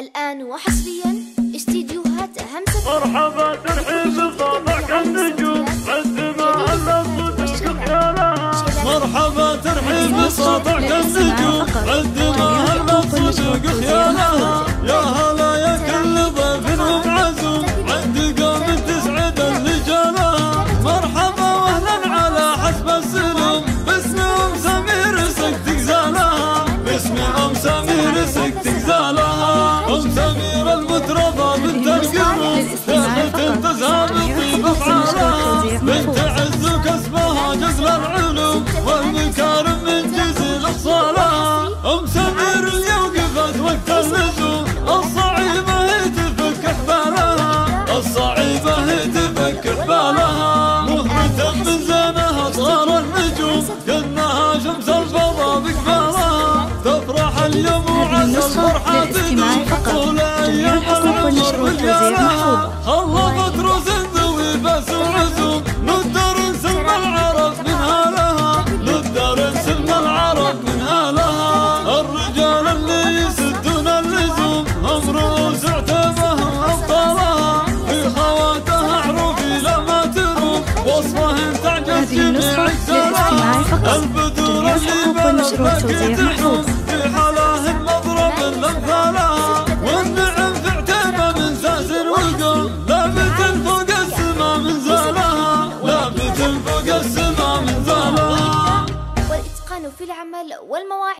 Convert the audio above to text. الآن وحصريا استديوهات أهم سبعة. مرحبا ترحيب بطاقك النجوم عندما ألا صوتك خيالها. مرحبا ترحيب بطاقك النجوم عندما ألا صوتك خيالها. يا هلا يا كل ضيف ومعزوم عند قوم تسعد اللجالها. مرحبا وأهلا على حسب السلوم باسم أم سمير رزق تجزالها. باسم أم سمير رزق تجزالها. أم سمير المترضى بنت القلوب دائمة تزهر الطيب أفعالها. بنت عز كسبها جزل العلوم والمكارم من جزل أفصالها. أم سمير اللي وقفت وقت اللزوم الصعيبة هي تفك أحبالها. الصعيبة هي تفك أحبالها. مهبة من زينها صار النجوم كأنها شمس الفضاء بكبارها. تفرح اليوم وعسى الفرحة تدوم والأيام العمر مليانها. خلطت روز وبس وعزوم للدار نسمى العرب من آلها. للدار نسمى العرب من آلها. الرجال اللي يسدون اللزوم هم رؤوس عتبهم أبطالها. في خواتها عروفي لما تروم وصفهم تعجز جميع أجزالها. البدور اللي بلدك تحوم في حلاهم مضرب لأمثالها. والنعم في عتبة من ساس والقوم لابت فوق السما من زالها. لابت فوق السما من زالها. والإتقان في العمل والمواعيد